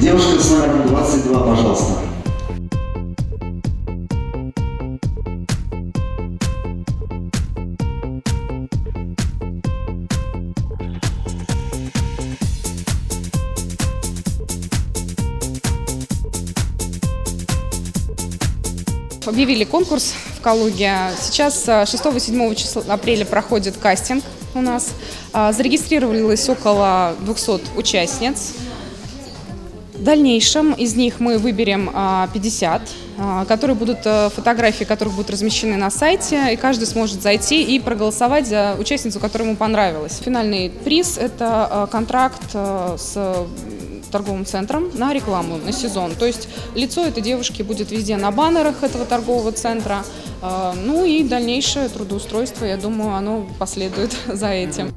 Девушка с номером 22, пожалуйста. Объявили конкурс в Калуге. Сейчас 6-7 апреля проходит кастинг у нас. Зарегистрировалось около 200 участниц. В дальнейшем из них мы выберем 50, которые будут, фотографии которых будут размещены на сайте, и каждый сможет зайти и проголосовать за участницу, которая ему понравилась. Финальный приз – это контракт с торговым центром на рекламу, на сезон. То есть лицо этой девушки будет везде на баннерах этого торгового центра. Ну и дальнейшее трудоустройство, я думаю, оно последует за этим.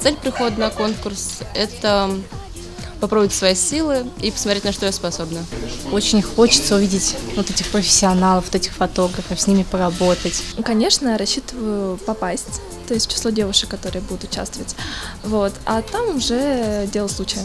Цель прихода на конкурс – это попробовать свои силы и посмотреть, на что я способна. Очень хочется увидеть вот этих профессионалов, вот этих фотографов, с ними поработать. Конечно, рассчитываю попасть, то есть в число девушек, которые будут участвовать. Вот. А там уже дело случая.